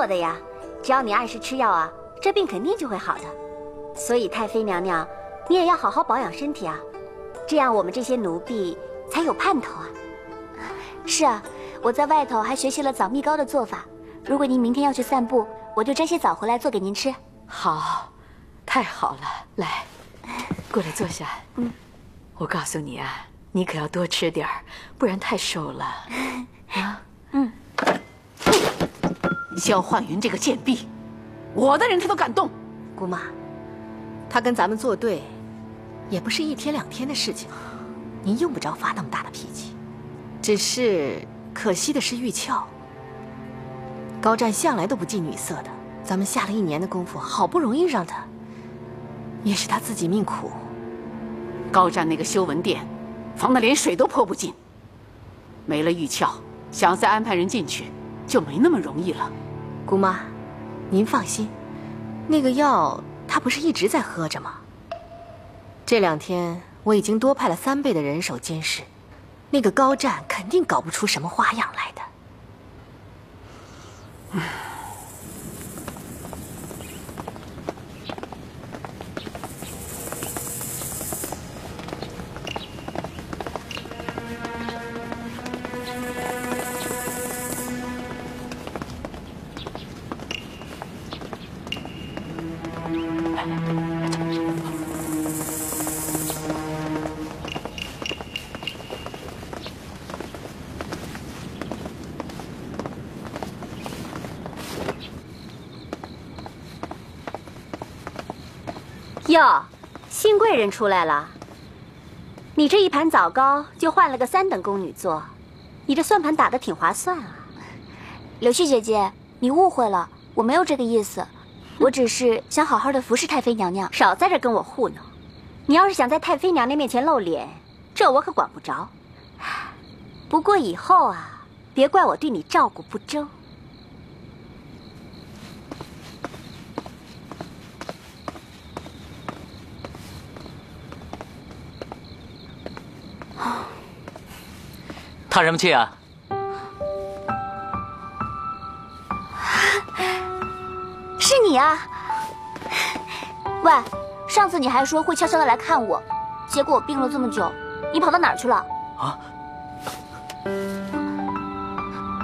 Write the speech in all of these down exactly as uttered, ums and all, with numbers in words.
做的呀，只要你按时吃药啊，这病肯定就会好的。所以太妃娘娘，你也要好好保养身体啊，这样我们这些奴婢才有盼头啊。是啊，我在外头还学习了枣蜜糕的做法。如果您明天要去散步，我就摘些枣回来做给您吃。好，太好了，来，过来坐下。嗯，我告诉你啊。 你可要多吃点儿，不然太瘦了啊！嗯，萧焕云这个贱婢，我的人他都敢动。姑妈，他跟咱们作对，也不是一天两天的事情，您用不着发那么大的脾气。只是可惜的是玉俏，高湛向来都不近女色的，咱们下了一年的功夫，好不容易让他，也是他自己命苦。高湛那个修文殿。 防得连水都泼不进，没了玉俏，想要再安排人进去就没那么容易了。姑妈，您放心，那个药他不是一直在喝着吗？这两天我已经多派了三倍的人手监视，那个高湛肯定搞不出什么花样来的。嗯 哟，新贵人出来了。你这一盘枣糕就换了个三等宫女做，你这算盘打得挺划算啊。柳絮姐姐，你误会了，我没有这个意思，我只是想好好的服侍太妃娘娘。少在这跟我糊弄，你要是想在太妃娘娘面前露脸，这我可管不着。不过以后啊，别怪我对你照顾不周。 叹什么气啊！是你啊！喂，上次你还说会悄悄的来看我，结果我病了这么久，你跑到哪儿去了？啊！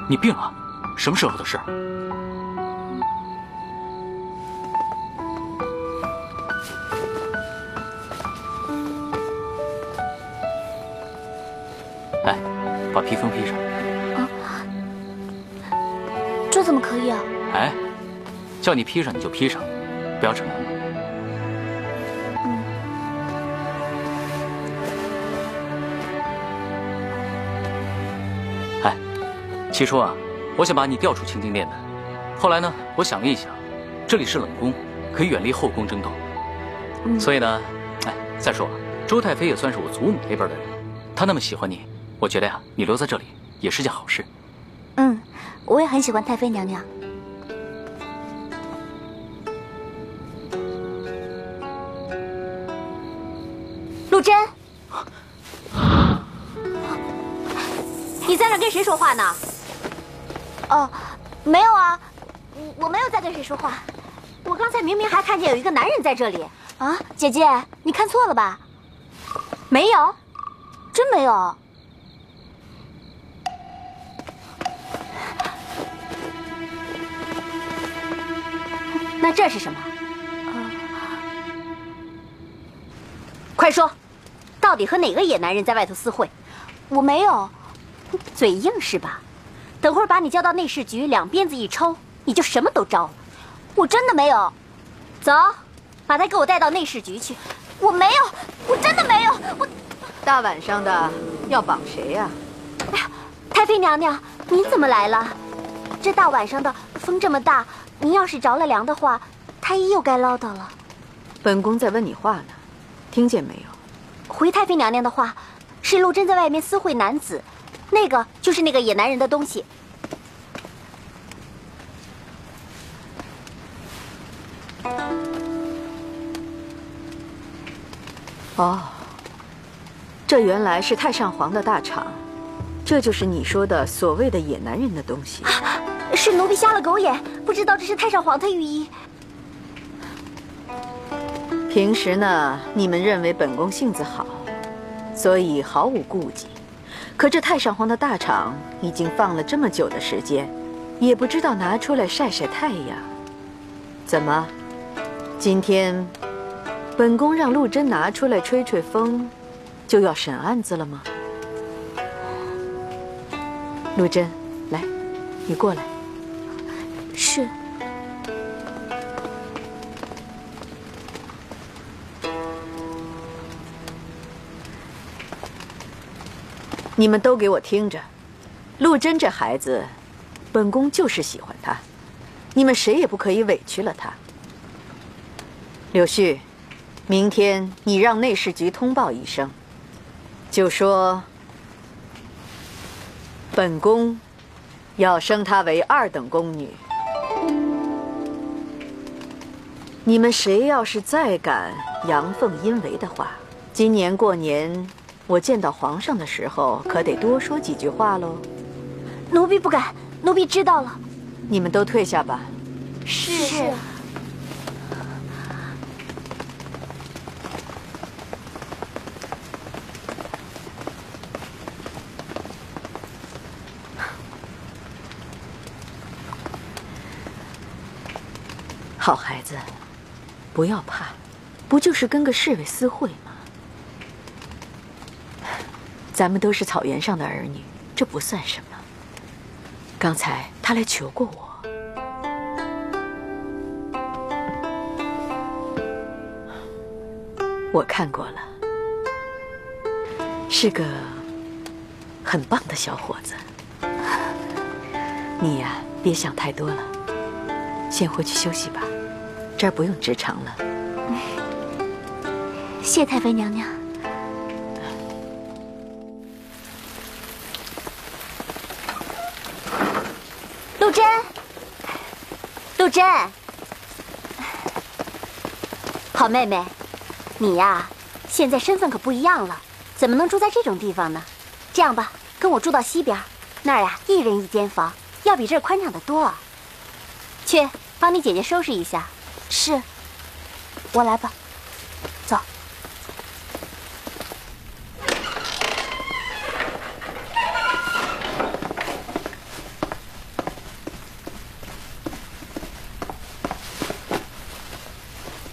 你病了？什么时候的事？哎。 把披风披上。啊，这怎么可以啊？哎，叫你披上你就披上，不要逞能。嗯。哎，起初啊，我想把你调出清静殿的，后来呢，我想了一想，这里是冷宫，可以远离后宫争斗，嗯、所以呢，哎，再说了，周太妃也算是我祖母那辈的人，她那么喜欢你。 我觉得呀、啊，你留在这里也是件好事。嗯，我也很喜欢太妃娘娘。陆贞，你在那跟谁说话呢？哦，没有啊，我没有在跟谁说话。我刚才明明还看见有一个男人在这里啊，姐姐，你看错了吧？没有，真没有。 那这是什么？嗯、快说，到底和哪个野男人在外头私会？我没有，嘴硬是吧？等会儿把你叫到内侍局，两鞭子一抽，你就什么都招了。我真的没有，走，把他给我带到内侍局去。我没有，我真的没有。我大晚上的要绑谁呀、啊？哎呀，太妃娘娘，您怎么来了？这大晚上的风这么大。 您要是着了凉的话，太医又该唠叨了。本宫在问你话呢，听见没有？回太妃娘娘的话，是陆贞在外面私会男子，那个就是那个野男人的东西。哦，这原来是太上皇的大氅，这就是你说的所谓的野男人的东西。啊是奴婢瞎了狗眼，不知道这是太上皇的御医。平时呢，你们认为本宫性子好，所以毫无顾忌。可这太上皇的大氅已经放了这么久的时间，也不知道拿出来晒晒太阳。怎么，今天本宫让陆贞拿出来吹吹风，就要审案子了吗？陆贞。 你过来。是。你们都给我听着，陆贞这孩子，本宫就是喜欢她，你们谁也不可以委屈了她。柳絮，明天你让内事局通报一声，就说本宫。 要升她为二等宫女。你们谁要是再敢阳奉阴违的话，今年过年我见到皇上的时候，可得多说几句话喽。奴婢不敢，奴婢知道了。你们都退下吧。是。是。好孩子，不要怕，不就是跟个侍卫私会吗？咱们都是草原上的儿女，这不算什么。刚才他来求过我，我看过了，是个很棒的小伙子。你呀，别想太多了。 先回去休息吧，这儿不用支撑了。谢太妃娘娘。陆贞，陆贞，好妹妹，你呀，现在身份可不一样了，怎么能住在这种地方呢？这样吧，跟我住到西边，那儿呀，一人一间房，要比这儿宽敞得多。 去，帮你姐姐收拾一下。是，我来吧。走。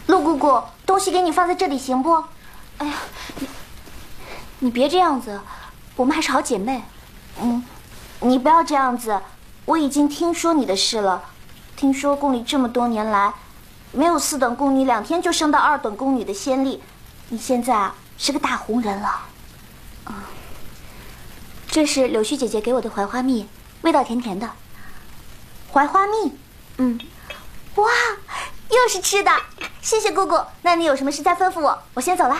陆姑姑，东西给你放在这里行不？哎呀，你你别这样子，我们还是好姐妹。嗯，你不要这样子，我已经听说你的事了。 听说宫里这么多年来，没有四等宫女两天就升到二等宫女的先例，你现在啊是个大红人了。嗯，这是柳絮姐姐给我的槐花蜜，味道甜甜的。槐花蜜，嗯，哇，又是吃的，谢谢姑姑。那你有什么事再吩咐我，我先走了。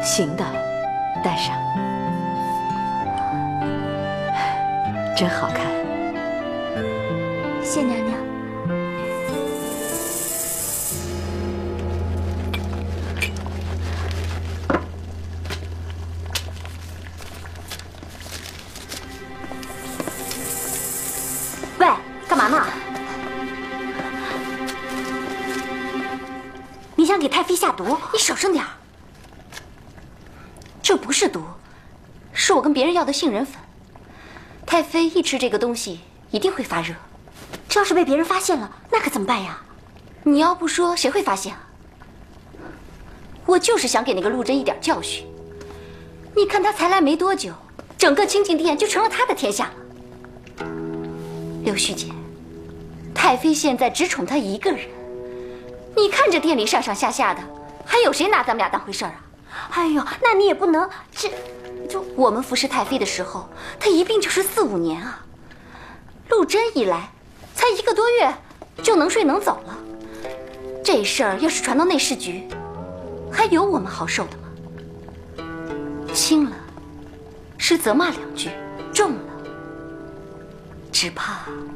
行的，戴上，真好看。谢娘娘。喂，干嘛呢？你想给太妃下毒？你手上点儿。 这不是毒，是我跟别人要的杏仁粉。太妃一吃这个东西一定会发热，这要是被别人发现了，那可怎么办呀？你要不说，谁会发现啊？我就是想给那个陆贞一点教训。你看他才来没多久，整个清净殿就成了他的天下了。柳絮姐，太妃现在只宠他一个人，你看这殿里上上下下的，还有谁拿咱们俩当回事儿啊？哎呦，那你也不能这。 就我们服侍太妃的时候，她一病就是四五年啊。陆贞一来，才一个多月就能睡能走了。这事儿要是传到内侍局，还有我们好受的吗？轻了是责骂两句，重了只怕……哼。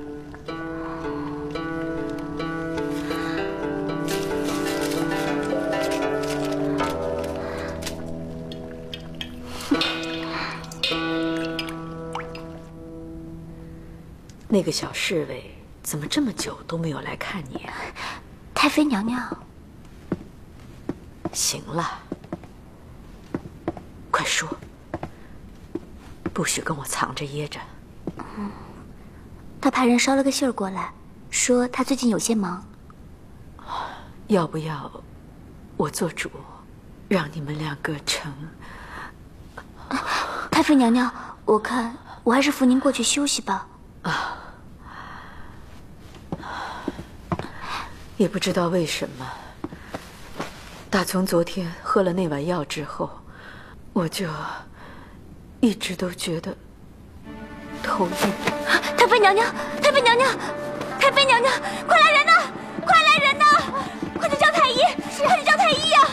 那个小侍卫怎么这么久都没有来看你啊？太妃娘娘。行了，快说，不许跟我藏着掖着。嗯，他派人捎了个信儿过来，说他最近有些忙。要不要我做主，让你们两个成？啊、太妃娘娘，我看我还是扶您过去休息吧。啊。 也不知道为什么，打从昨天喝了那碗药之后，我就一直都觉得头晕。啊、太妃娘娘，太妃娘娘，太妃娘娘，快来人呐！快来人呐！快去叫太医！快去叫太医呀、啊！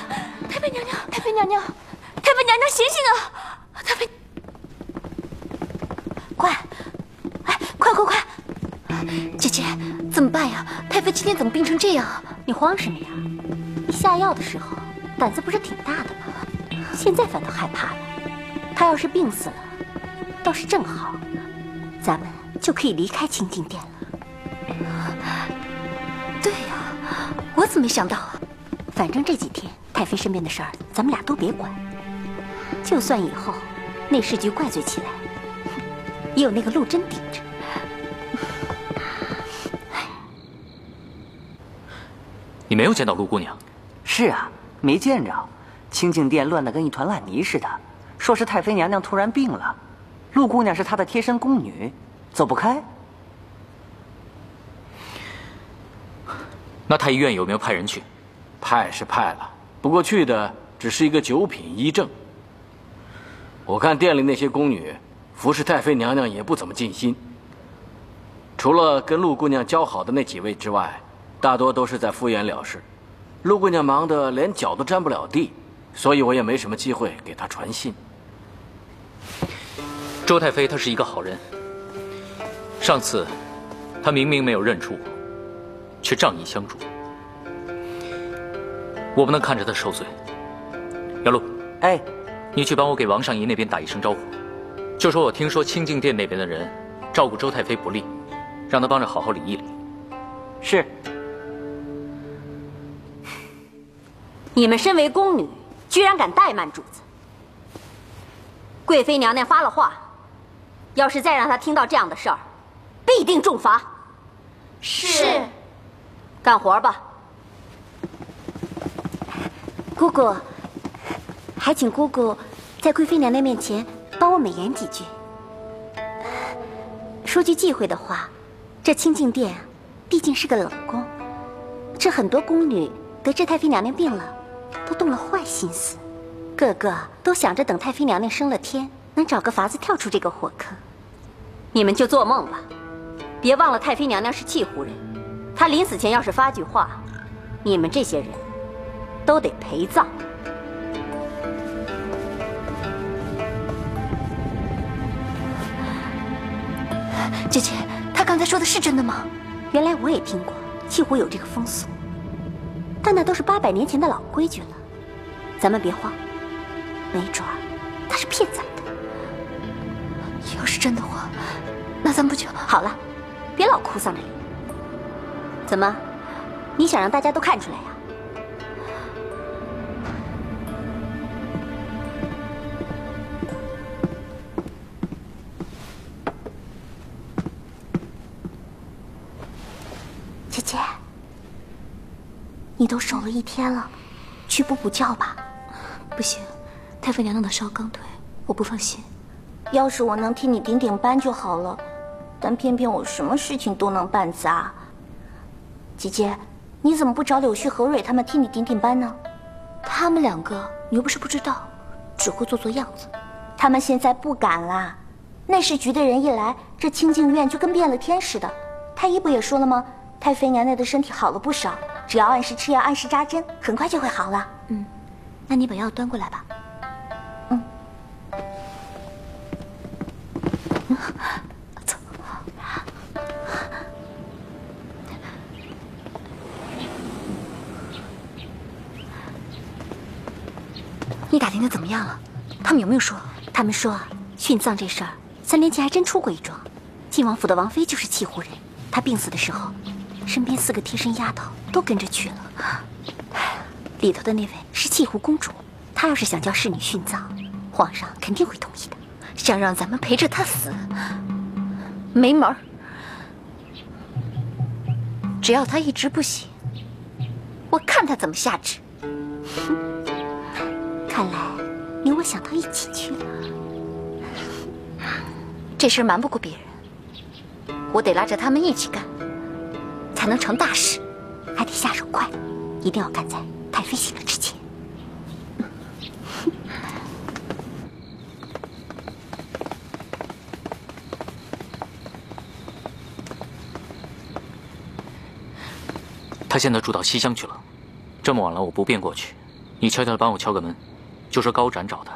太妃娘娘，太妃娘娘，太妃娘娘，醒醒啊！太妃，快，哎，快快快！ 姐姐，怎么办呀？太妃今天怎么病成这样？你慌什么呀？下药的时候胆子不是挺大的吗？现在反倒害怕了。她要是病死了，倒是正好，咱们就可以离开清净殿了。对呀，我怎么没想到啊？反正这几天太妃身边的事儿，咱们俩都别管。就算以后内侍局怪罪起来，也有那个陆贞顶着。 你没有见到陆姑娘？是啊，没见着。清净殿乱得跟一团烂泥似的，说是太妃娘娘突然病了，陆姑娘是她的贴身宫女，走不开。那太医院有没有派人去？派是派了，不过去的只是一个九品医正。我看殿里那些宫女服侍太妃娘娘也不怎么尽心，除了跟陆姑娘交好的那几位之外。 大多都是在敷衍了事，陆姑娘忙得连脚都沾不了地，所以我也没什么机会给她传信。周太妃她是一个好人，上次她明明没有认出我，却仗义相助，我不能看着她受罪。杨璐，哎，你去帮我给王上仪那边打一声招呼，就说我听说清净殿那边的人照顾周太妃不力，让她帮着好好理一理。是。 你们身为宫女，居然敢怠慢主子！贵妃娘娘发了话，要是再让她听到这样的事儿，必定重罚。是，干活吧，姑姑。还请姑姑在贵妃娘娘面前帮我美言几句。说句忌讳的话，这清净殿毕竟是个冷宫，这很多宫女得知太妃娘娘病了。 都动了坏心思，个个都想着等太妃娘娘升了天，能找个法子跳出这个火坑。你们就做梦吧！别忘了太妃娘娘是契胡人，她临死前要是发句话，你们这些人都得陪葬。姐姐，她刚才说的是真的吗？原来我也听过，契胡有这个风俗。 但那都是八百年前的老规矩了，咱们别慌，没准儿他是骗咱的。要是真的话，那咱不就好了？别老哭丧着脸。怎么，你想让大家都看出来呀、啊？姐，你都守了一天了，去补补觉吧。不行，太妃娘娘的烧刚退，我不放心。要是我能替你顶顶班就好了，但偏偏我什么事情都能办砸。姐姐，你怎么不找柳絮、何蕊他们替你顶顶班呢？他们两个你又不是不知道，只会做做样子。他们现在不敢啦。 内侍局的人一来，这清净院就跟变了天似的。太医不也说了吗？太妃娘娘的身体好了不少，只要按时吃药、按时扎针，很快就会好了。嗯，那你把药端过来吧。嗯。走。你打听的怎么样了？他们有没有说？他们说殉葬这事儿。 三年前还真出过一桩，晋王府的王妃就是契湖人。她病死的时候，身边四个贴身丫头都跟着去了。里头的那位是契湖公主，她要是想叫侍女殉葬，皇上肯定会同意的，想让咱们陪着她死，没门儿！只要她一直不醒，我看她怎么下旨。看来连我想到一起去了。 这事瞒不过别人，我得拉着他们一起干，才能成大事。还得下手快，一定要赶在太妃醒了之前。他现在住到西厢去了，这么晚了我不便过去，你悄悄的帮我敲个门，就说高展找他，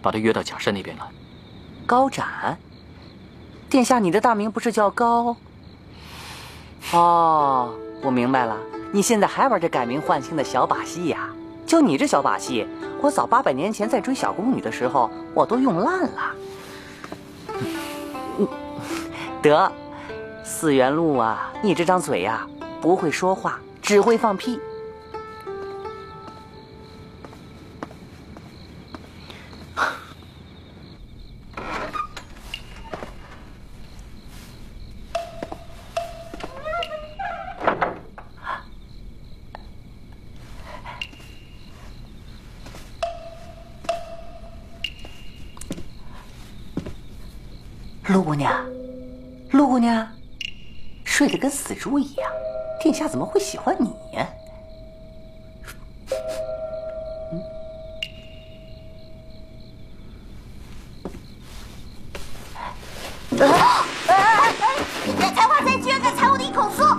把他约到假山那边来。高展。 殿下，你的大名不是叫高？哦，我明白了，你现在还玩这改名换姓的小把戏呀、啊？就你这小把戏，我早八百年前在追小宫女的时候，我都用烂了。得，四元路啊，你这张嘴呀、啊，不会说话，只会放屁。陆姑娘，陆姑娘，睡得跟死猪一样，殿下怎么会喜欢你？嗯，啊！哎哎哎！才华贼居然敢踩我的一口酥！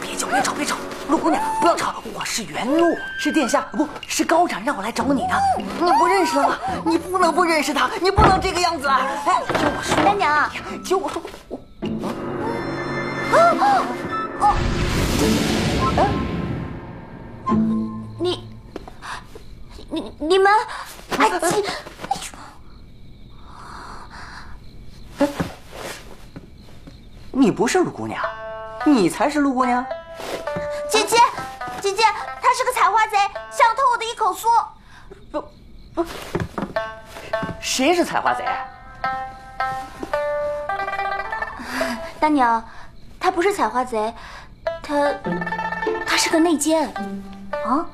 别吵，别吵，别吵！陆姑娘，不要吵！我是元禄，是殿下，不是高展让我来找你的，你不认识他吗？你不能不认识他，你不能这个样子啊！哎，听我说，丹娘，听我说，我啊哦，你你你们，哎，你不是陆姑娘，你才是陆姑娘。 姐姐，姐姐，他是个采花贼，想偷我的一口酥。不不，谁是采花贼？大娘，他不是采花贼，他他是个内奸。啊？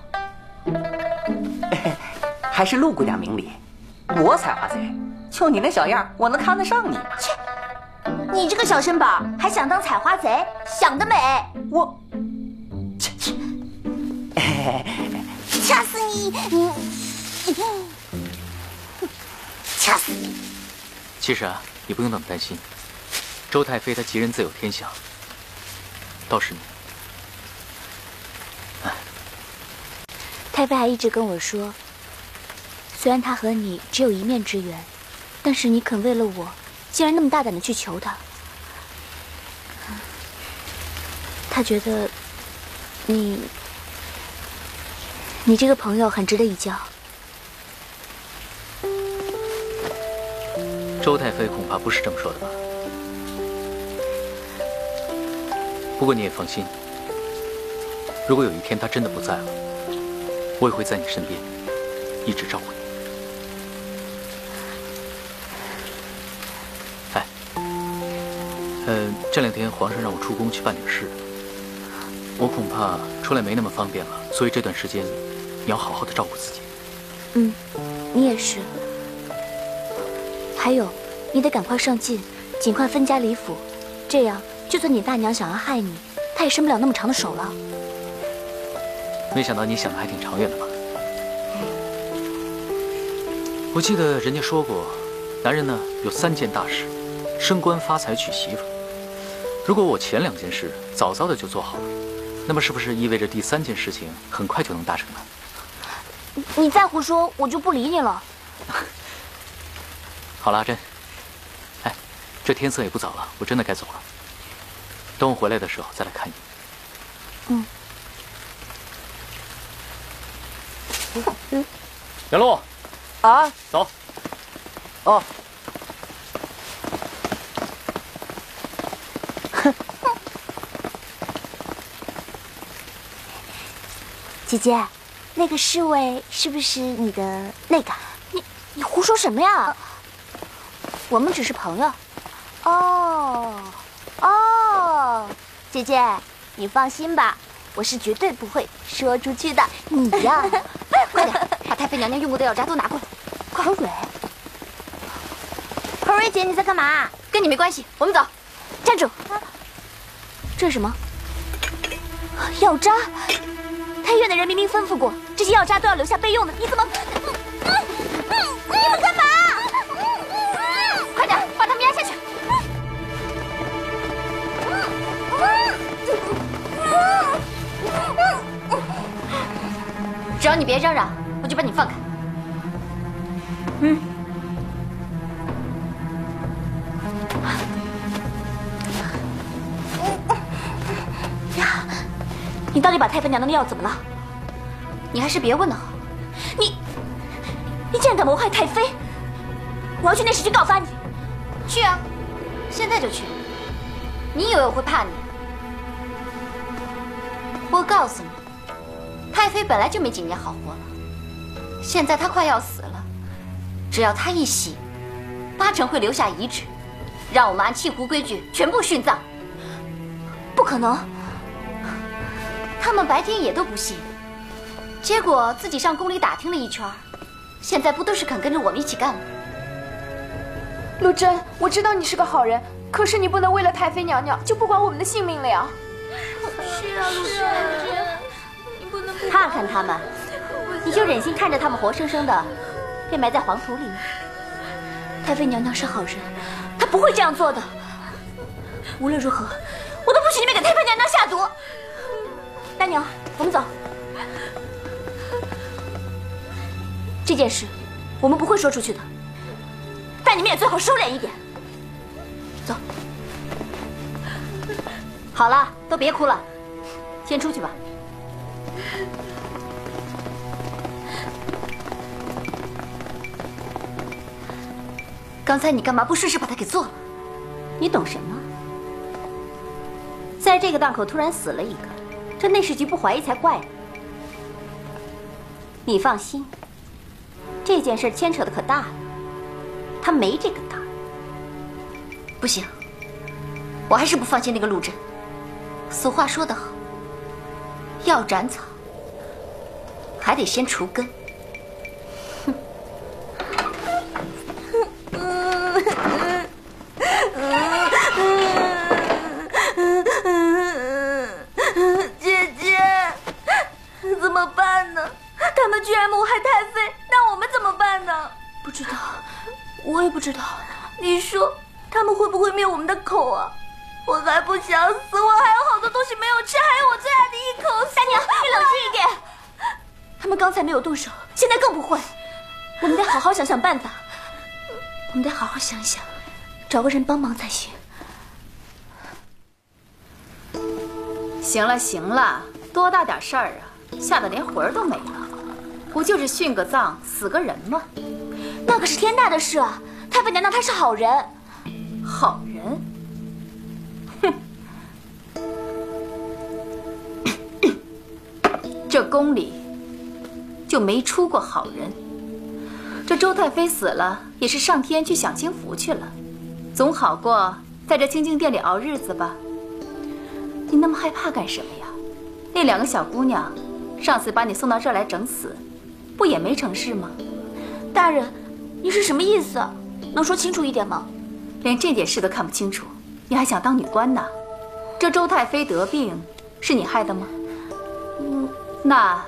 还是陆姑娘明理，我采花贼，就你那小样，我能看得上你吗？切，你这个小身板，还想当采花贼，想得美！我。 掐死你！掐死你！其实啊，你不用那么担心。周太妃她吉人自有天相，倒是你。太妃还一直跟我说，虽然她和你只有一面之缘，但是你肯为了我，竟然那么大胆的去求她。她觉得你。 你这个朋友很值得一交。周太妃恐怕不是这么说的吧？不过你也放心，如果有一天她真的不在了，我也会在你身边，一直照顾你。哎，呃，这两天皇上让我出宫去办点事，我恐怕出来没那么方便了，所以这段时间你要好好的照顾自己。嗯，你也是。还有，你得赶快上进，尽快分家离府，这样就算你大娘想要害你，她也伸不了那么长的手了。没想到你想的还挺长远的吧？我记得人家说过，男人呢有三件大事：升官发财、娶媳妇。如果我前两件事早早的就做好了，那么是不是意味着第三件事情很快就能达成了？你再胡说，我就不理你了。好了，阿珍，哎，这天色也不早了，我真的该走了。等我回来的时候再来看你。嗯。嗯。杨璐。啊。走。哦。姐姐，那个侍卫是不是你的那个？你你胡说什么呀？啊、我们只是朋友。哦哦，姐姐，你放心吧，我是绝对不会说出去的。你呀、啊，快点把太妃娘娘用过的药渣都拿过来。快，侯蕊，侯蕊姐，你在干嘛？跟你没关系，我们走。站住！啊、这是什么？药渣。太院的人明明吩咐过，这些药渣都要留下备用的。你怎么？你们干嘛？快点，把他们压下去！只要你别嚷嚷，我就把你放开。嗯。呀。你到底把太妃娘娘的药怎么了？你还是别问了。你，你竟然敢谋害太妃！我要去内侍局告发你。去啊，现在就去。你以为我会怕你？我告诉你，太妃本来就没几年好活了，现在她快要死了，只要她一醒，八成会留下遗旨，让我们按弃胡规矩全部殉葬。不可能。他们白天也都不信，结果自己上宫里打听了一圈，现在不都是肯跟着我们一起干了？陆贞，我知道你是个好人，可是你不能为了太妃娘娘就不管我们的性命了呀！是啊，陆贞，你不能看看他们，你就忍心看着他们活生生的被埋在黄土里吗？太妃娘娘是好人，她不会这样做的。无论如何，我都不许你们给太妃娘娘下毒！大娘，我们走。这件事，我们不会说出去的。但你们也最好收敛一点。走。好了，都别哭了，先出去吧。刚才你干嘛不顺势把他给做了？你懂什么？在这个档口突然死了一个。这内侍局不怀疑才怪呢！你放心，这件事牵扯的可大了，他没这个胆。不行，我还是不放心那个陆贞。俗话说得好，要斩草，还得先除根。哼！他们居然谋害太妃，那我们怎么办呢？不知道，我也不知道。你说他们会不会灭我们的口啊？我还不想死，我还有好多东西没有吃，还有我最爱的一口死。大娘，你冷静一点。他们刚才没有动手，现在更不会。我们得好好想想办法。我们得好好想想，找个人帮忙才行。行了行了，多大点事儿啊，吓得连魂儿都没了。不就是殉个葬死个人吗？那可是天大的事啊！太妃娘娘她是好人。好人？哼！这宫里就没出过好人。这周太妃死了，也是上天去享清福去了，总好过在这清静殿里熬日子吧。你那么害怕干什么呀？那两个小姑娘，上次把你送到这儿来整死，不也没成事吗？大人，你是什么意思？能说清楚一点吗？连这点事都看不清楚，你还想当女官呢？这周太妃得病是你害的吗？嗯，那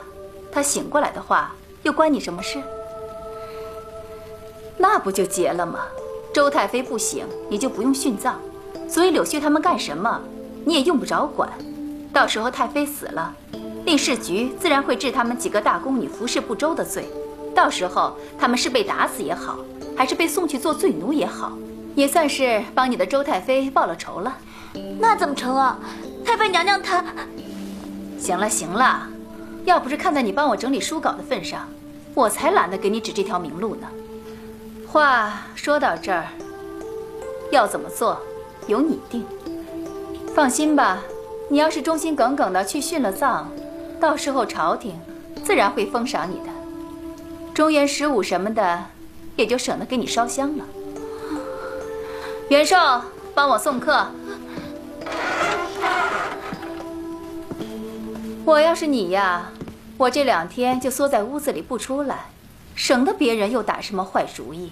她醒过来的话，又关你什么事？ 那不就结了吗？周太妃不行，你就不用殉葬，所以柳絮他们干什么，你也用不着管。到时候太妃死了，令事局自然会治他们几个大宫女服侍不周的罪。到时候他们是被打死也好，还是被送去做罪奴也好，也算是帮你的周太妃报了仇了。那怎么成啊？太妃娘娘她……行了行了，要不是看在你帮我整理书稿的份上，我才懒得给你指这条明路呢。 话说到这儿，要怎么做，由你定。放心吧，你要是忠心耿耿的去殉了葬，到时候朝廷自然会封赏你的，中元十五什么的，也就省得给你烧香了。袁寿，帮我送客。我要是你呀，我这两天就缩在屋子里不出来，省得别人又打什么坏主意。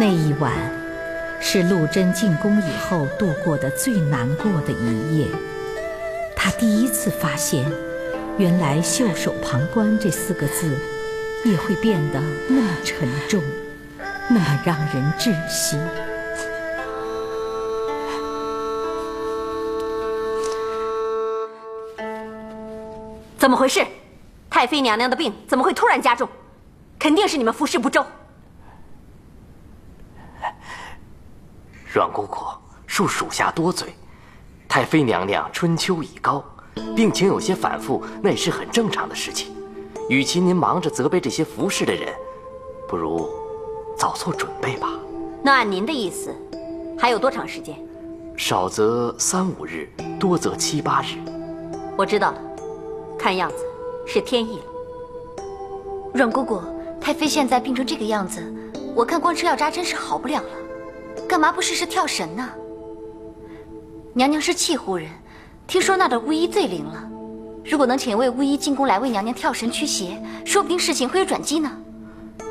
那一晚，是陆贞进宫以后度过的最难过的一夜。她第一次发现，原来袖手旁观这四个字，也会变得那么沉重，那么让人窒息。怎么回事？太妃娘娘的病怎么会突然加重？肯定是你们服侍不周。 阮姑姑恕属下多嘴，太妃娘娘春秋已高，病情有些反复，那也是很正常的事情。与其您忙着责备这些服侍的人，不如早做准备吧。那按您的意思，还有多长时间？少则三五日，多则七八日。我知道了，看样子是天意了。阮姑姑，太妃现在病成这个样子，我看光吃药扎针是好不了了。 干嘛不试试跳绳呢？娘娘是契湖人，听说那的巫医最灵了。如果能请一位巫医进宫来为娘娘跳绳驱邪，说不定事情会有转机呢。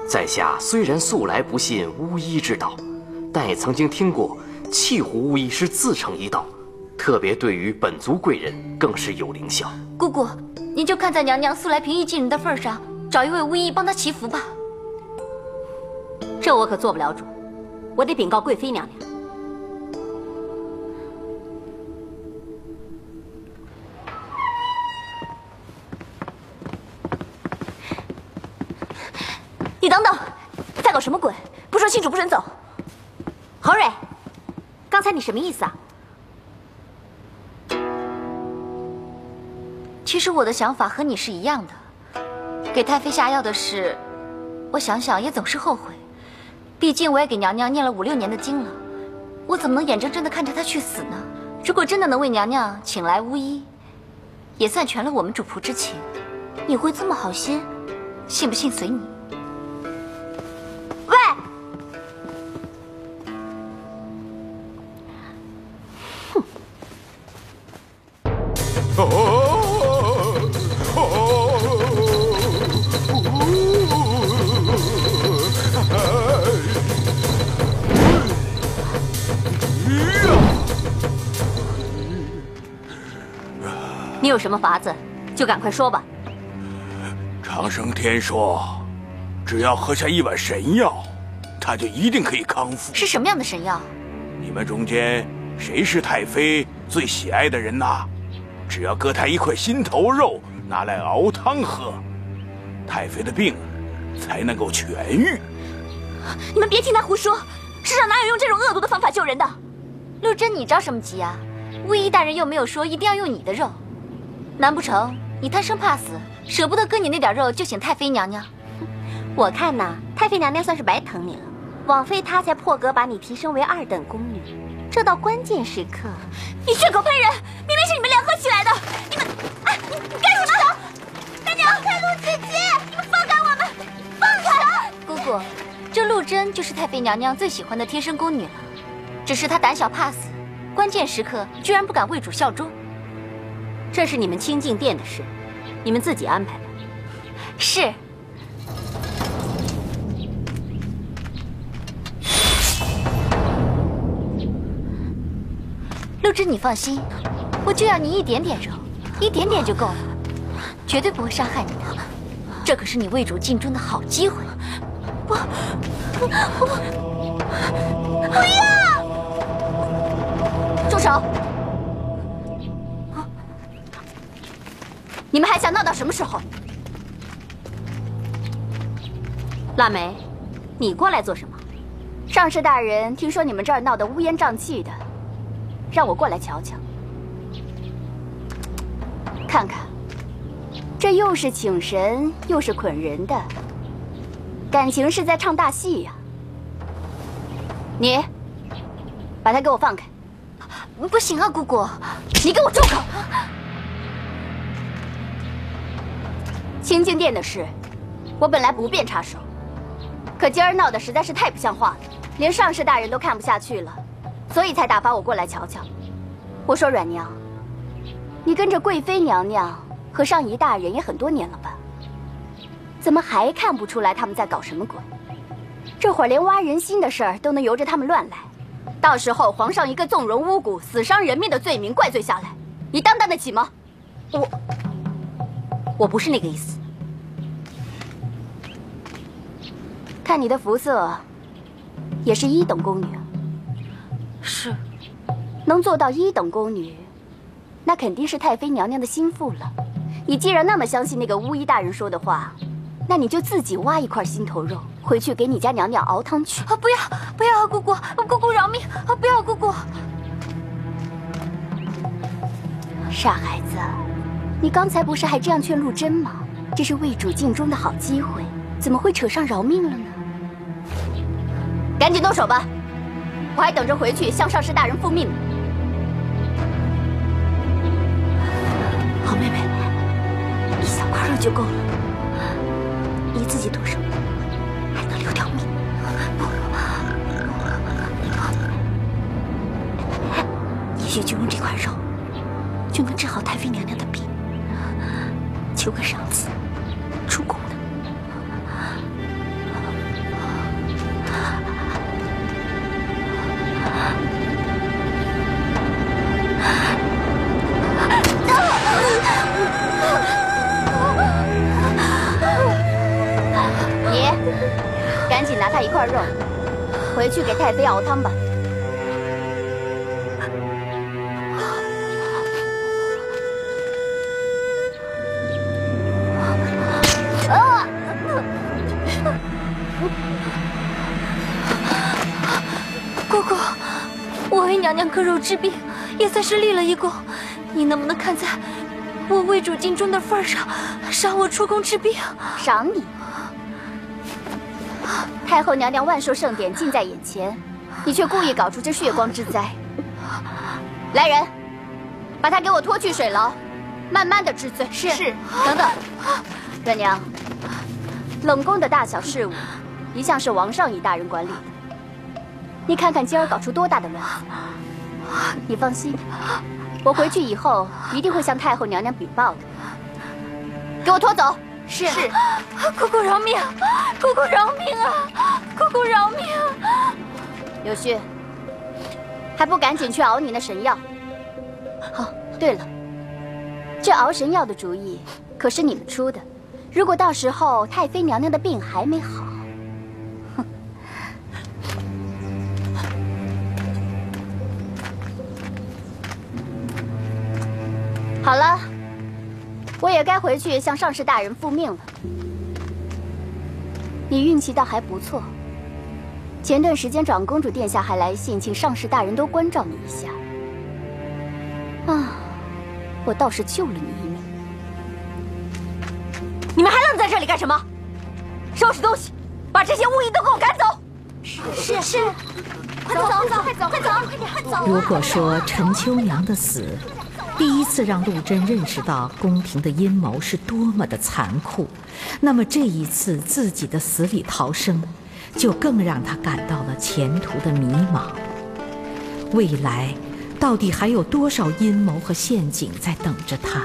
在下虽然素来不信巫医之道，但也曾经听过契湖巫医是自成一道，特别对于本族贵人更是有灵效。姑姑，您就看在娘娘素来平易近人的份上，找一位巫医帮她祈福吧。这我可做不了主。 我得禀告贵妃娘娘。你等等，在搞什么鬼？不说清楚不准走。侯蕊，刚才你什么意思啊？其实我的想法和你是一样的。给太妃下药的事，我想想也总是后悔。 毕竟我也给娘娘念了五六年的经了，我怎么能眼睁睁地看着她去死呢？如果真的能为娘娘请来巫医，也算全了我们主仆之情。你会这么好心？信不信随你。喂！哼！哦。 你有什么法子，就赶快说吧。长生天说，只要喝下一碗神药，他就一定可以康复。是什么样的神药？你们中间谁是太妃，最喜爱的人呐、啊，只要割他一块心头肉拿来熬汤喝，太妃的病才能够痊愈。你们别听他胡说，世上哪有用这种恶毒的方法救人的？陆贞，你着什么急啊？卫医大人又没有说一定要用你的肉，难不成你贪生怕死，舍不得割你那点肉就请太妃娘娘？我看呐，太妃娘娘算是白疼你了。 枉费他才破格把你提升为二等宫女，这到关键时刻，你血口喷人！明明是你们联合起来的，你们啊，你你干什么？大娘，放开陆姐姐，你们放开我们，放开！姑姑，这陆贞就是太妃娘娘最喜欢的贴身宫女了，只是她胆小怕死，关键时刻居然不敢为主效忠。这是你们清净殿的事，你们自己安排吧。是。 陆贞，你放心，我就要你一点点肉，一点点就够了，绝对不会伤害你的。这可是你为主尽忠的好机会。我，我，不要！住手！你们还想闹到什么时候？腊梅，你过来做什么？上士大人听说你们这儿闹得乌烟瘴气的。 让我过来瞧瞧，看看，这又是请神又是捆人的，感情是在唱大戏呀、啊！你，把他给我放开！不行啊，姑姑，你给我住口！清净殿的事，我本来不便插手，可今儿闹得实在是太不像话了，连上士大人都看不下去了。 所以才打发我过来瞧瞧。我说阮娘，你跟着贵妃娘娘和上仪大人也很多年了吧？怎么还看不出来他们在搞什么鬼？这会儿连挖人心的事儿都能由着他们乱来，到时候皇上一个纵容巫蛊、死伤人命的罪名怪罪下来，你担当得起吗？我，我不是那个意思。看你的服色，也是一等宫女啊。 是，能做到一等宫女，那肯定是太妃娘娘的心腹了。你既然那么相信那个巫医大人说的话，那你就自己挖一块心头肉回去给你家娘娘熬汤去。啊，不要不要啊，姑姑，姑姑饶命！啊，不要姑姑。傻孩子，你刚才不是还这样劝陆贞吗？这是为主尽忠的好机会，怎么会扯上饶命了呢？赶紧动手吧！ 我还等着回去向上士大人复命呢。好妹妹，一小块肉就够了，你自己动手，还能留条命。也许就用这块肉，就能治好太妃娘娘的病，求个赏赐，出宫呢。 你赶紧拿他一块肉，回去给太妃熬汤吧。啊！姑姑，我为娘娘割肉治病，也算是立了一功。你能不能看在我为主尽忠的份上，赏我出宫治病？赏你？ 太后娘娘万寿盛典近在眼前，你却故意搞出这血光之灾。来人，把他给我拖去水牢，慢慢的治罪。是是。等等，阮娘，冷宫的大小事务，一向是王上仪大人管理的。你看看今儿搞出多大的乱子！你放心，我回去以后一定会向太后娘娘禀报的。给我拖走。 是是，姑姑饶命！姑姑饶命啊！姑姑饶命！啊！柳絮，还不赶紧去熬你那神药！哦，对了，这熬神药的主意可是你们出的。如果到时候太妃娘娘的病还没好，哼！好了，我也该回去向上士大人复命了。你运气倒还不错。前段时间长公主殿下还来信，请上士大人多关照你一下。啊，我倒是救了你一命。你们还愣在这里干什么？收拾东西，把这些污役都给我赶走！是是是，快走走走，快走快走，快走！如果说陈秋阳的死，第一次让陆贞认识到宫廷的阴谋是多么的残酷，那么这一次自己的死里逃生，就更让他感到了前途的迷茫。未来到底还有多少阴谋和陷阱在等着他？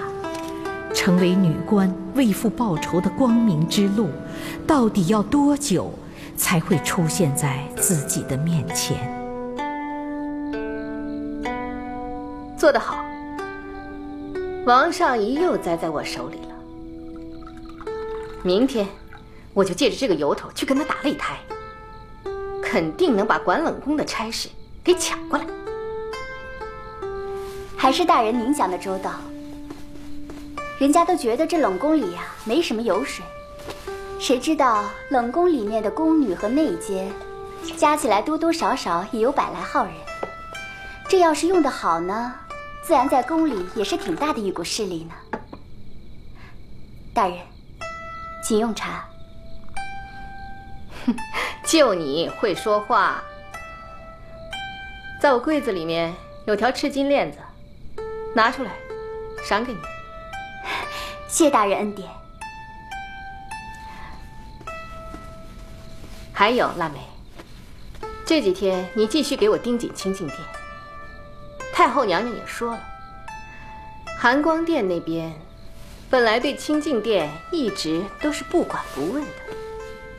成为女官为父报仇的光明之路，到底要多久才会出现在自己的面前？做得好。王上仪又栽在我手里了。明天，我就借着这个由头去跟他打擂台，肯定能把管冷宫的差事给抢过来。还是大人您想的周到，人家都觉得这冷宫里呀、啊、没什么油水，谁知道冷宫里面的宫女和内监，加起来多多少少也有百来号人，这要是用得好呢？自然在宫里也是挺大的一股势力呢。大人，请用茶。就你会说话。在我柜子里面有条赤金链子，拿出来，赏给你。谢大人恩典。还有腊梅，这几天你继续给我盯紧清净殿。太后娘娘也说了，含光殿那边本来对清净殿一直都是不管不问的，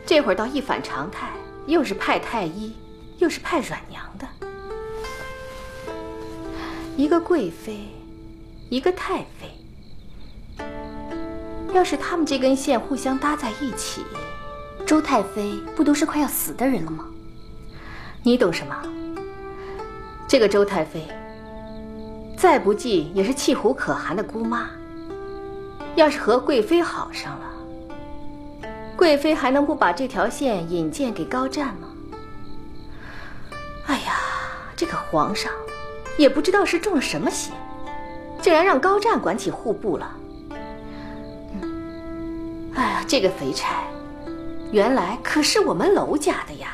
这会儿倒一反常态，又是派太医，又是派阮娘的。一个贵妃，一个太妃，要是他们这根线互相搭在一起，周太妃不都是快要死的人了吗？你懂什么？这个周太妃再不济也是气虎可寒的姑妈，要是和贵妃好上了，贵妃还能不把这条线引荐给高湛吗？哎呀，这个皇上也不知道是中了什么邪，竟然让高湛管起户部了。嗯、哎呀，这个肥差原来可是我们娄家的呀。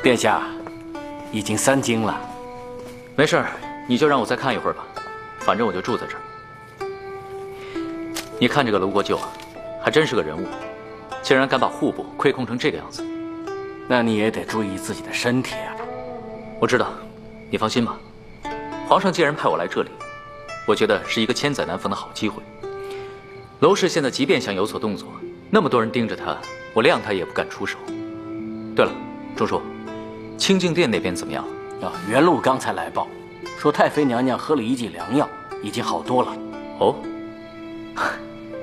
殿下，已经三更了。没事，你就让我再看一会儿吧，反正我就住在这儿。你看这个卢国舅啊，还真是个人物，竟然敢把户部亏空成这个样子。那你也得注意自己的身体啊。我知道，你放心吧。皇上既然派我来这里，我觉得是一个千载难逢的好机会。娄氏现在即便想有所动作，那么多人盯着他，我谅他也不敢出手。对了，钟叔。清净殿那边怎么样啊？袁禄刚才来报，说太妃娘娘喝了一剂良药，已经好多了。哦，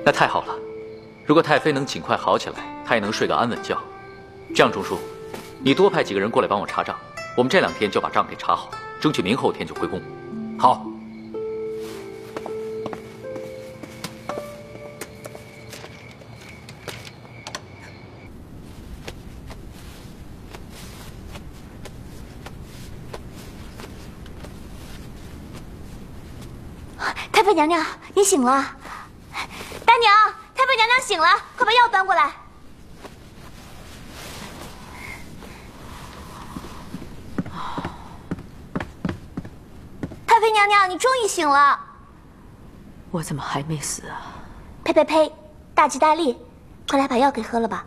那太好了。如果太妃能尽快好起来，她也能睡个安稳觉。这样，钟叔，你多派几个人过来帮我查账，我们这两天就把账给查好，争取明后天就回宫。好。太妃娘娘，你醒了！丹娘，太妃娘娘醒了，快把药端过来。太妃娘娘，你终于醒了。我怎么还没死啊？呸呸呸！大吉大利，快来把药给喝了吧。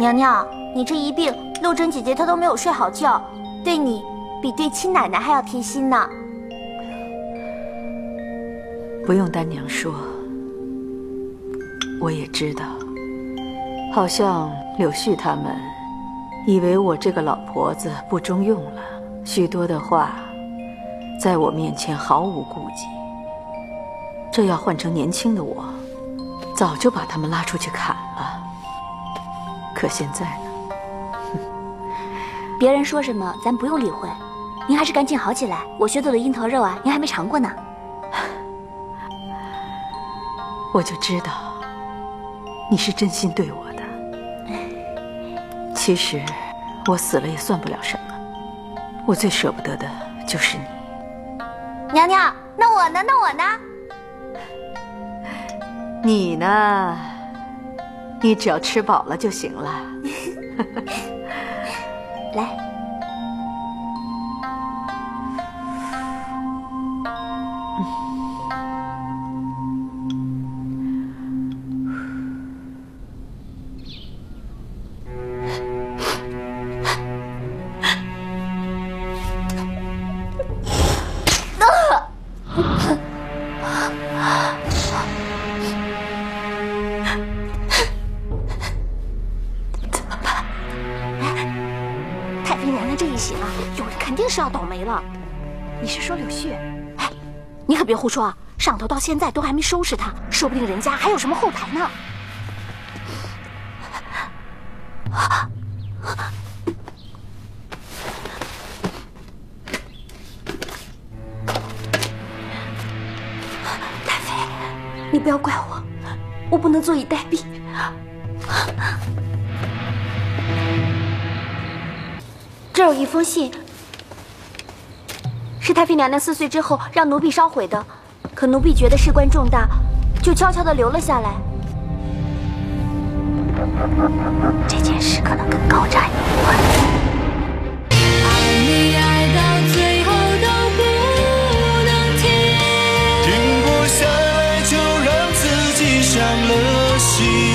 娘娘，你这一病，陆贞姐姐她都没有睡好觉，对你比对亲奶奶还要贴心呢。不用丹娘说，我也知道。好像柳絮他们以为我这个老婆子不中用了，许多的话在我面前毫无顾忌。这要换成年轻的我，早就把他们拉出去砍了。可现在呢？哼，别人说什么咱不用理会，您还是赶紧好起来。我学做的樱桃肉啊，您还没尝过呢。我就知道你是真心对我的。其实我死了也算不了什么，我最舍不得的就是你。 娘娘，那我呢？那我呢？你呢？你只要吃饱了就行了。来，别胡说啊！上头到现在都还没收拾他，说不定人家还有什么后台呢。太妃，你不要怪我，我不能坐以待毙。这有一封信。 是太妃娘娘四岁之后让奴婢烧毁的，可奴婢觉得事关重大，就悄悄地留了下来。这件事可能跟高湛有关。爱你爱到最后都不能停，停不下来就让自己伤了心。